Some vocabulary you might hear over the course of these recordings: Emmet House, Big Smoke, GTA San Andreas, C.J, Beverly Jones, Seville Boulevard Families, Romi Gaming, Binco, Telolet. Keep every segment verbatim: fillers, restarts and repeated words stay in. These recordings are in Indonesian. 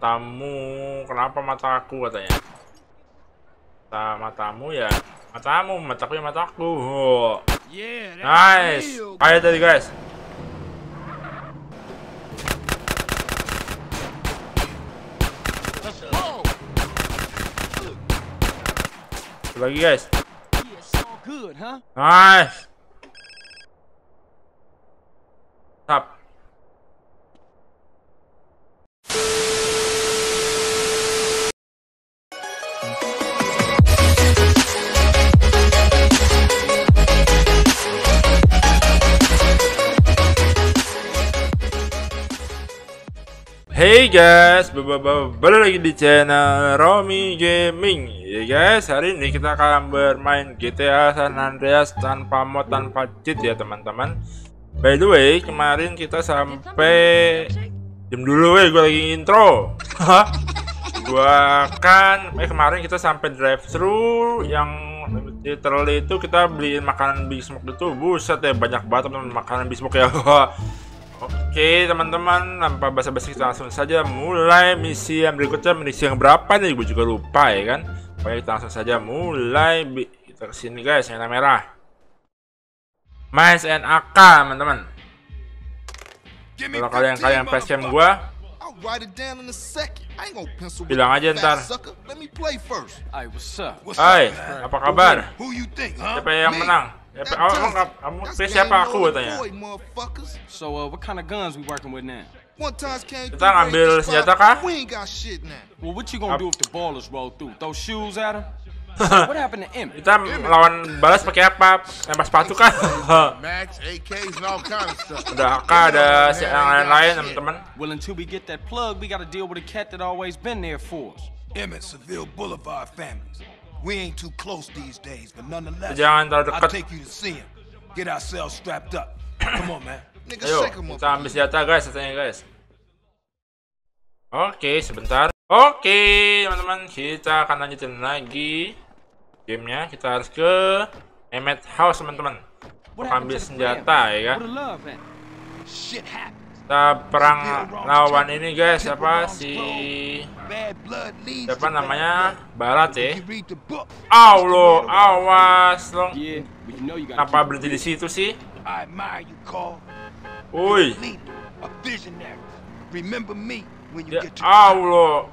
Matamu, kenapa mataku katanya? Mata, matamu ya, matamu, mataku ya mataku. Oh. Yeah, nice. Ayo tadi guys. Lagi guys. Nice. Tap. Hey guys, balik lagi di channel Romi Gaming. Ya guys, hari ini kita akan bermain G T A San Andreas tanpa mod, tanpa cheat ya teman-teman. By the way, kemarin kita sampai jam dulu, weh, gue lagi intro. Gua kan, eh kemarin kita sampai drive thru yang literally itu kita beliin makanan Big Smoke itu, buset ya banyak banget teman makanan Big Smoke ya. Oke teman-teman, tanpa basa-basi kita langsung saja mulai misi yang berikutnya. Misi yang berapa nih? Gue juga lupa ya kan. Baik, kita langsung saja mulai. Kita kesini guys, yang merah. Mice and A K teman-teman. Kalau kalian kalian P S M gue, bilang aja ntar. Hai, apa kabar? Siapa yang menang? Ya, oh, kamu siapa aku katanya? So, uh, what kind of guns we working with now? Kita ngambil senjata kah? Well, what you gonna do if the ballers roll through? Throw shoes at them? What happened to Emmet? Kita lawan balas pakai apa? Tembak sepatu kah? Ada A K, ada yang lain-lain teman-teman. Well, until we get that plug, we gotta deal with a cat that always been there for us. Emmet, Seville Boulevard Families. We ain't too close these days, but nonetheless, I'll take you to see him. Get ourselves strapped up. Come on, man. Ayo, kita ambil senjata guys, katanya guys. Oke, okay, sebentar. Oke, okay, teman-teman, kita akan lanjutin lagi gamenya. Kita harus ke Emmet House, teman-teman. Ambil senjata, ya kan? Kita perang lawan ini guys, apa si siapa namanya Barat ya? Allah, awas dong. Apa berhenti di situ sih? Woi. Ya Allah.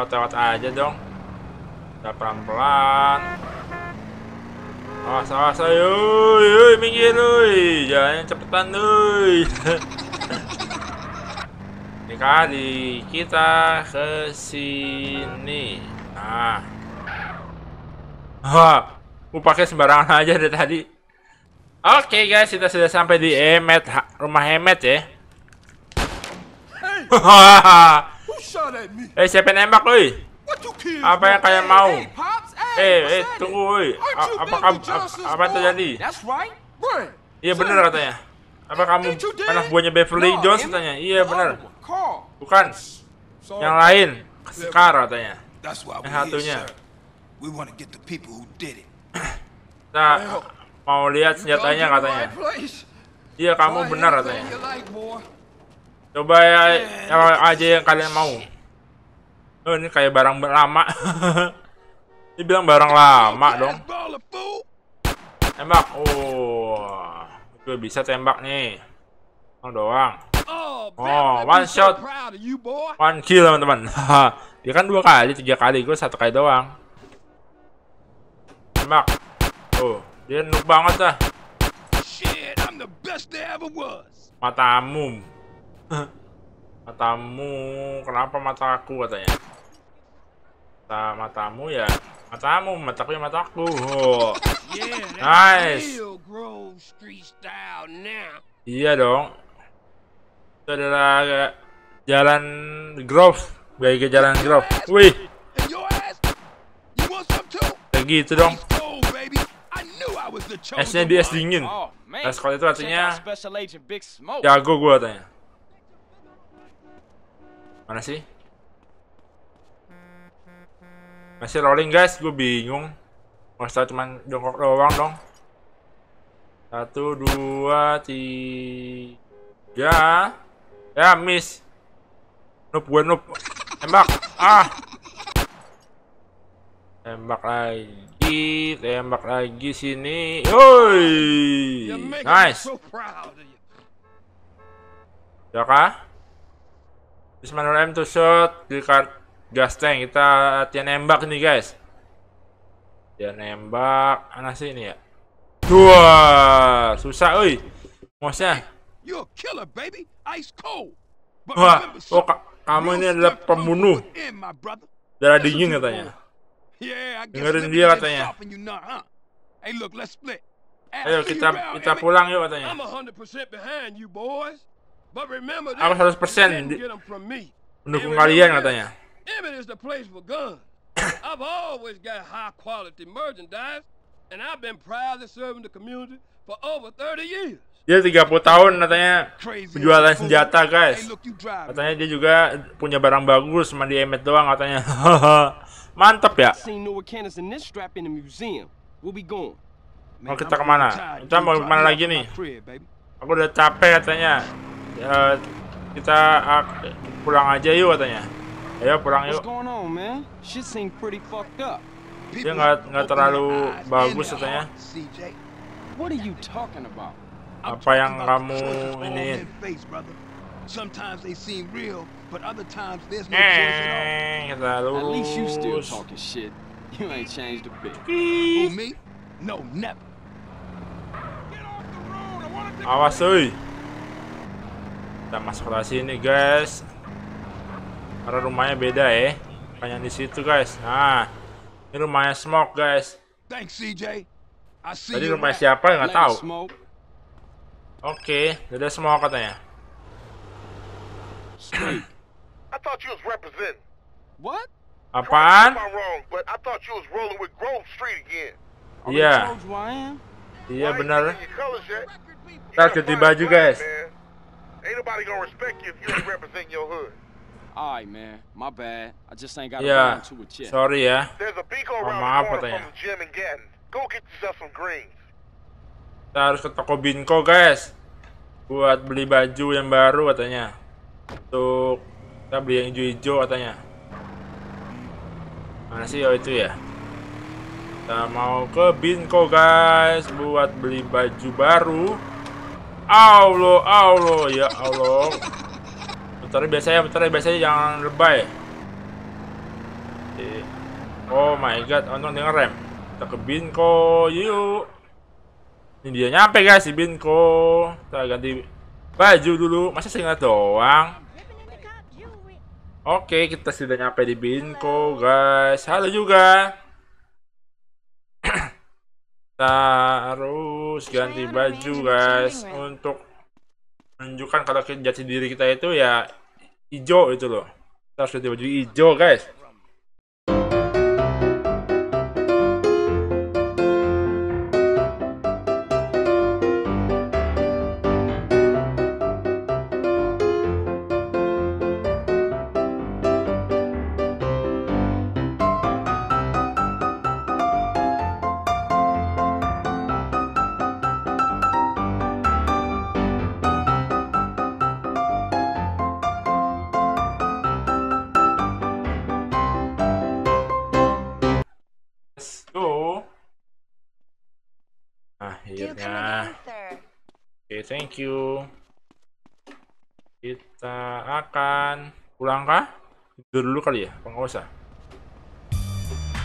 Tawat-tawat aja dong. Kita pelan-pelan. Awas, awas, ayo, ayo, minggir, ayo, jalannya cepetan, ayo. Ini kali kita ke sini. Nah, hah, aku pakai sembarangan aja dari tadi. Oke okay, guys, kita sudah sampai di Emmet, rumah Emmet ya. Hahaha. Eh, siapa nembak, oi? Apa yang kalian mau? Eh, eh, tunggu, woi. Apa kamu, apa terjadi? Iya benar katanya. Apa kamu anak buahnya Beverly Jones katanya? Iya benar. Bukan. Yang lain, Sekar katanya. Yang satunya. Kita mau lihat senjatanya katanya. Iya kamu benar katanya. Coba ya aja yang kalian mau. Oh ini kayak barang lama. Dia bilang barang lama dong. Tembak. Oh, gue bisa tembak nih. Oh doang. Oh, one shot, one kill teman-teman. Dia kan dua kali, tiga kali, gue satu kali doang. Tembak. Oh, dia nuk banget dah. Matamu. Matamu, kenapa mataku katanya? Mata, matamu ya, matamu, mataku ya mataku. Oh. Yeah, nice. Iya dong. Itu adalah jalan Grove, gaya jalan Grove. Wih. Begitu dong. Esnya di es dingin. Nah, sekolah itu artinya jago gue katanya. Mana sih? Masih rolling guys, gue bingung. Masa cuman jongkok doang dong. Satu, dua, tiga. Ya miss. Noob, gue noob. Tembak. Ah. Tembak lagi, tembak lagi sini. Yoi. Nice. Ya kah? Terus manual M to shot. Di card gas tank. Kita latihan nembak nih guys. Dia nembak. Mana sih ini ya? Wah, susah, oi. Mosnya. Wah, oh, ka kamu ini adalah pembunuh. Darah dingin katanya. Dengerin dia katanya. Ayo kita kita pulang yuk katanya. Aku seratus persen mendukung kalian katanya. Dia tiga puluh tahun katanya penjualan senjata guys. Katanya dia juga punya barang bagus, cuma di Emmet doang katanya. Mantap ya. Mau kita kemana? Kita mau kemana lagi nih? Aku udah capek katanya. uh, Kita uh, pulang aja yuk katanya. Ayo pulang yuk. Dia nggak nggak terlalu bagus katanya. Apa yang kamu ini? Eh, kita lulus. Awas, oi. Kita masuk ke sini guys. Karena rumahnya beda ya. Eh. Hanya di situ guys. Nah. Ini rumahnya Smoke guys. Tadi rumah siapa nggak tahu. Oke, okay, ada Smoke katanya. Apaan? Iya. Iya benar. Kita ganti baju guys. Ay man, my bad. I just ain't got around to it yet. Sorry ya. Oh, maaf katanya. Kita harus ke toko Binco guys, buat beli baju yang baru katanya. Untuk kita beli yang hijau-hijau katanya. Mana sih oh itu ya? Kita mau ke Binco guys, buat beli baju baru. Allah, Allah, ya Allah. Bentar biasanya, bentar biasanya jangan lebay. Oh my god, untung dia ngerem. Kita ke Binco, yuk. Ini dia nyampe guys, si Binco. Kita ganti baju dulu. Masa singkat doang? Oke, kita sudah nyampe di Binco guys. Halo juga. Kita harus ganti baju guys, untuk menunjukkan kalau jati diri kita itu ya hijau itu loh. Kita harus ganti baju hijau guys. Thank you. Kita akan pulang kah? Tidur dulu kali ya, pengusaha.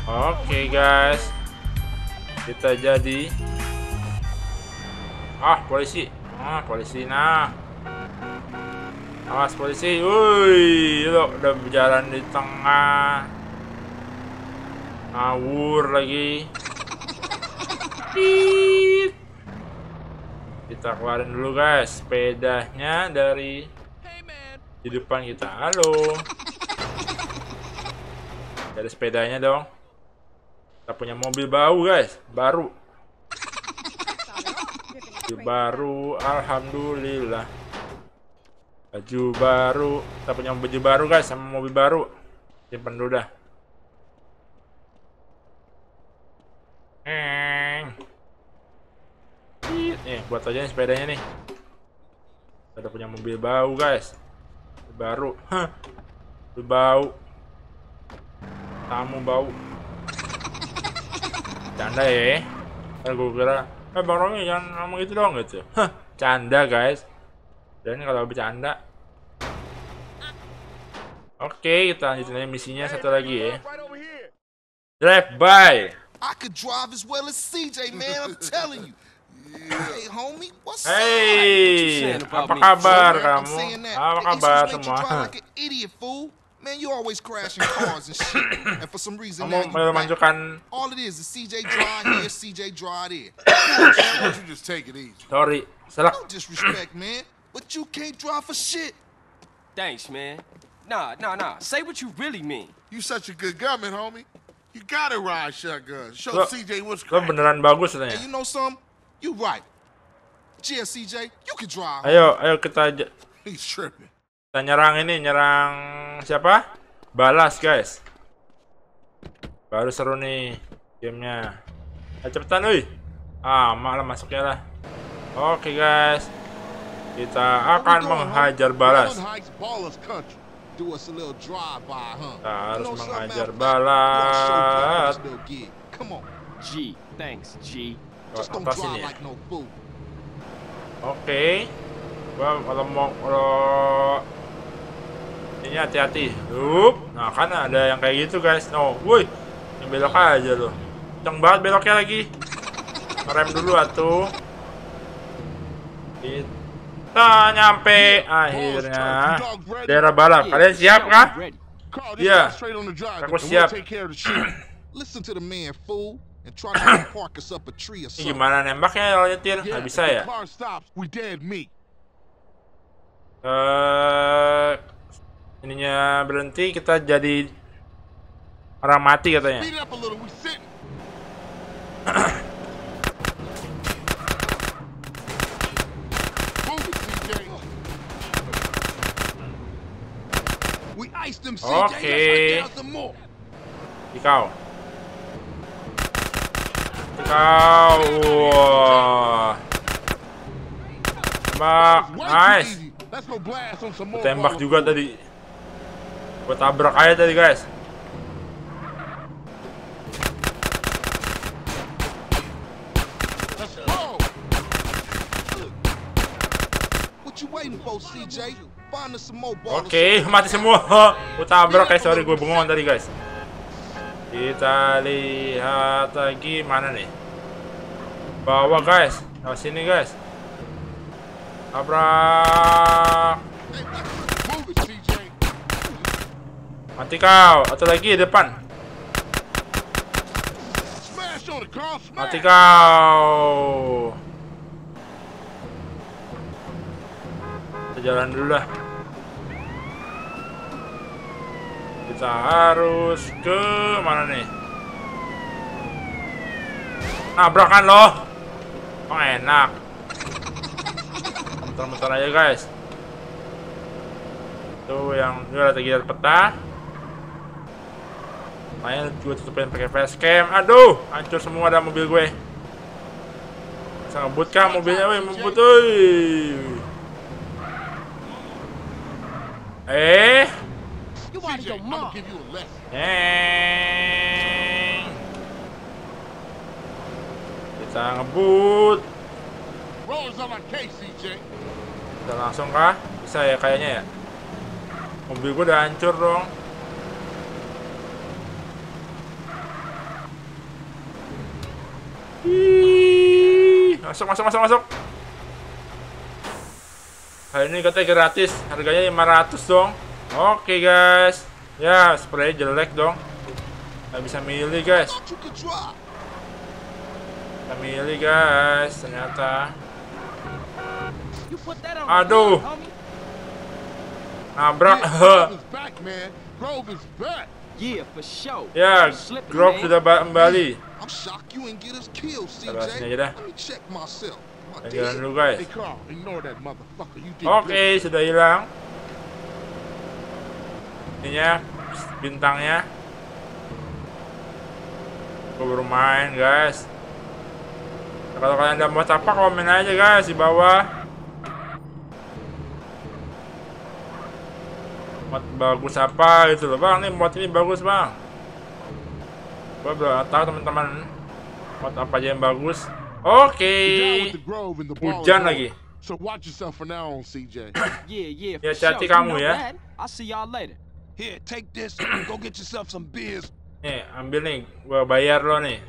Oke okay, guys, kita jadi. Ah polisi, ah polisi nah. Awas polisi, woi, lo udah berjalan di tengah. Ngawur lagi. Tiit. Kita keluarin dulu guys sepedanya dari di depan kita. Halo, dari sepedanya dong. Kita punya mobil bau guys, baru mobil baru, alhamdulillah. Baju baru, kita punya baju baru guys, sama mobil baru. Simpen dulu dah. Nih, buat aja nih sepedanya nih. Kita punya mobil bau guys, baru. Hah. Bau. Tamu bau. Canda ya. Ntar gue kira, eh Bang Romi jangan ngomong gitu dong gitu. Hah, canda guys. Dan kalau bercanda. Oke, kita lanjutin aja misinya satu lagi ya. Drive by. I could drive as well as C J, man. I'm telling you. Hey, homie, what's up? Hey, apa kabar kamu? Apa kabar semua? Man, you always crashing cars and shit. And for some reason, now, like, all it is is C J drive here, C J drive there. Why don't you just take it easy? Sorry, no disrespect, man, but you can't drive for shit. Thanks, man. Nah, nah, nah. Say what you really mean. You such a good gunman, homie. You gotta ride shotgun. Show so, C J what's cracking. Beneran bagus katanya. You know some? You right. Cheers, C J. You can drive. Ayo, ayo kita aja. He's tripping. Kita nyerang ini, nyerang siapa? Balas guys. Baru seru nih gamenya. Ayo cepetan wih. Ah malah masuknya lah. Oke okay, guys, kita akan menghajar balas. Kita harus menghajar balas. G, thanks G. Atas ini ya. Oke okay. Gua kalau mau kalau ini hati-hati. Hup. Nah, kan ada yang kayak gitu, guys. No. Woi. Yang belok aja loh. Kenceng banget beloknya lagi. Rem dulu atuh. Kita nyampe akhirnya daerah balap. Kalian siap kah? Iya. Aku siap. Ini gimana nembaknya kalau nyetir? Enggak bisa ya? Eh uh, ininya berhenti, kita jadi orang mati katanya. Oke. Tikau. Tikau. Wow. Tembak. Nice. Tembak juga tadi. Gue tabrak aja tadi guys. Oke, okay, mati semua. Gue tabrak guys, sorry gue bengong tadi guys. Kita lihat lagi mana nih. Bawah guys, nah, sini guys. Tabrak. Mati kau, atau lagi depan. Mati kau. Kita jalan dulu lah. Kita harus ke mana nih? Nabrakan loh. Oh enak. Muter-muter aja guys. Tuh yang juga ada gitar peta. Main gue tutupin pakai facecam. Aduh, hancur semua ada mobil gue. Bisa ngebut kah mobilnya, weh, ngebut. Eh. Eh. Kita ngebut. Kita langsung kah? Bisa ya kayaknya ya. Mobil gue udah hancur dong. Masuk, masuk, masuk, masuk. Hari ini katanya gratis, harganya lima ratus dong. Oke okay, guys. Ya, spray jelek dong. Gak bisa milih guys. Gak milih guys, ternyata. Aduh. Nabrak. Yeah, for sure. Ya, Grove sudah kembali. Terus ini aja dah. Jalan dulu guys. Oke, sudah hilang. Ininya bintangnya. Gue baru main guys. Kalau kalian ada mau apa komen aja guys di bawah. mod bagus apa gitu loh bang, nih mod ini bagus bang. Gua belum tahu teman-teman mod apa aja yang bagus. Oke, okay. Hujan lagi. So watch yourself for now on C J. Yeah, yeah. Ya hati-hati kamu ya. I'll see y'all later. Here, take this. Go get yourself some beers. Nih, ambil nih. Gua bayar lo nih.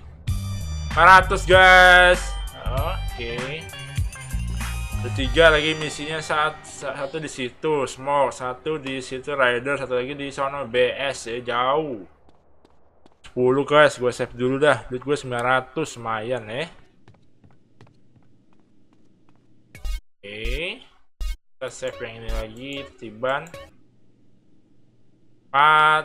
lima ratus guys. Oke. Okay. Ketiga lagi misinya saat satu di situ Smoke, satu di situ Rider, satu lagi di sono B S ya jauh. sepuluh guys, gue save dulu dah. Duit gue sembilan ratus lumayan ya. Eh. Oke, kita save yang ini lagi, tiban empat.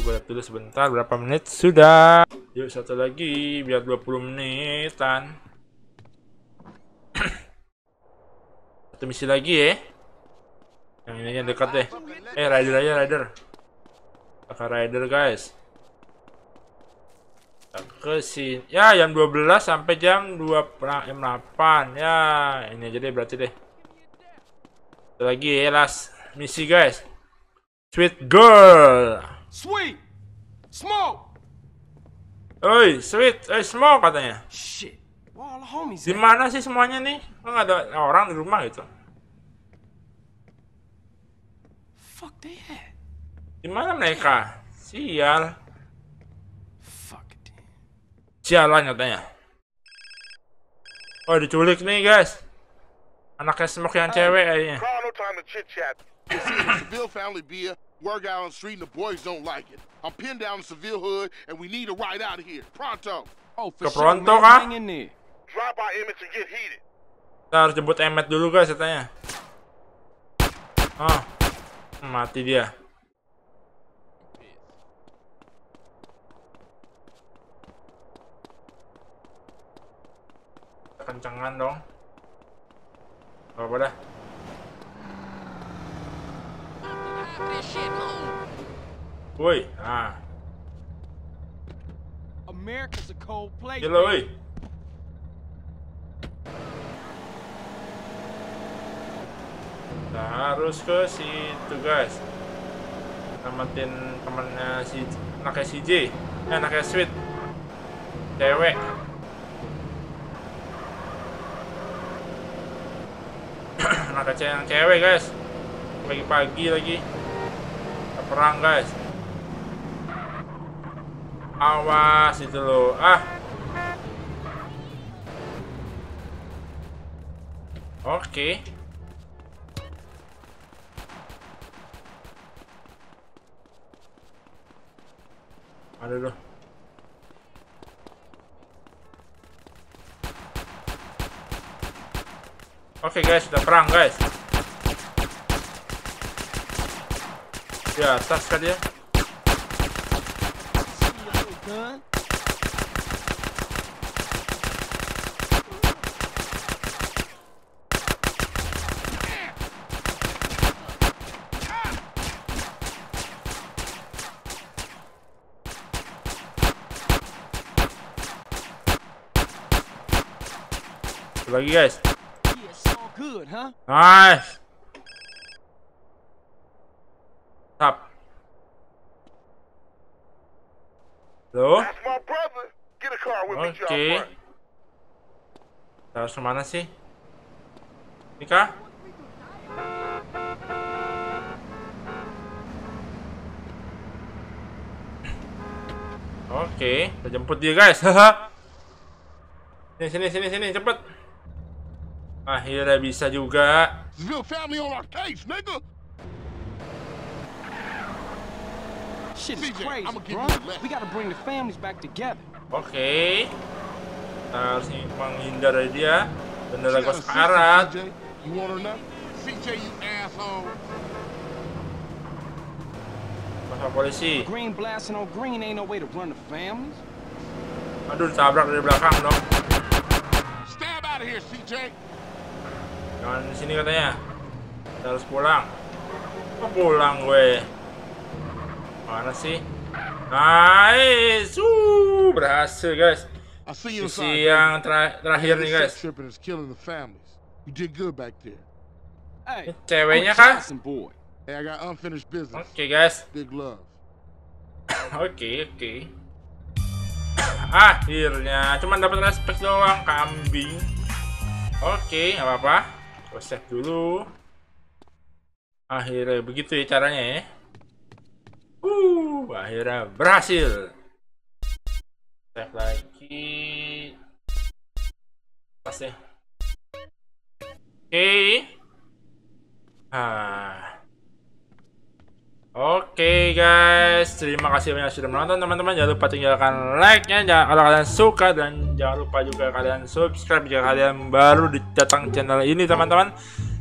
Gue tulis sebentar, berapa menit? Sudah. Yuk satu lagi, biar dua puluh menitan. Satu misi lagi ya. Yang ini aja dekat deh. Eh, rider aja, rider. Pakai rider guys. Ke sini ya jam dua belas sampai jam dua jam delapan ya, ini aja deh berarti deh. Satu lagi ya, last misi guys, Sweet Girl. Sweet Smoke. Oi Sweet, eh Smoke katanya. Shit. Di mana sih semuanya nih? Enggak ada orang di rumah gitu. Fuck they had. Di mana mereka? Sial. Jalan katanya. Oh diculik nih guys. Anaknya Smoke yang cewek kayaknya. Ke Pronto kah? Kita harus jemput Emmet dulu guys katanya. Oh mati dia. Kencangan dong. Gak apa dah. Woi, ah. America's a cold place. Gila, woi. Kita harus ke situ, guys. Namatin temannya si anaknya C J, eh, anaknya Sweet. Cewek. Anak yang cewek guys, pagi-pagi lagi kita perang guys. Awas itu loh, ah. Oke. Okay. Aduh. Oke okay guys, udah perang guys. Di atas kan dia. Satu lagi guys. Nice. Stop. Halo. Oke. Kita harus kemana sih? Nikah? Oke, kita jemput dia guys. Sini sini sini sini cepet. Akhirnya bisa juga. Oke. Kita harus menghindar dari dia. Bendera gua sekarat. Masa polisi. Aduh, ditabrak dari belakang dong. Jangan di sini katanya. Kita harus pulang. Kok pulang gue? Mana sih? Nice. Wuh, berhasil guys. Misi yang ter terakhir nih guys. Ceweknya kah? Hey, I got unfinished business. Okay, guys. Big love. Oke, oke. Akhirnya, cuman dapat respect doang kambing. Oke, nggak apa-apa. Save dulu. Akhirnya begitu ya caranya ya. Uh, akhirnya berhasil. Save lagi. Pas ya. Oke. Ah. Oke okay, guys, terima kasih banyak sudah menonton teman-teman. Jangan lupa tinggalkan like-nya jangan, kalau kalian suka, dan jangan lupa juga kalian subscribe jika kalian baru datang channel ini teman-teman.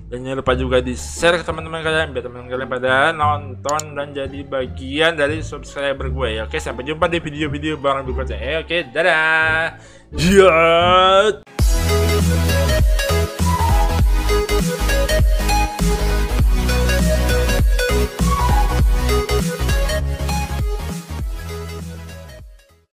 Dan jangan lupa juga di share ke teman-teman kalian biar teman-teman kalian pada nonton dan jadi bagian dari subscriber gue. Oke okay, sampai jumpa di video-video bareng berikutnya. Oke okay, dadah. Yeah.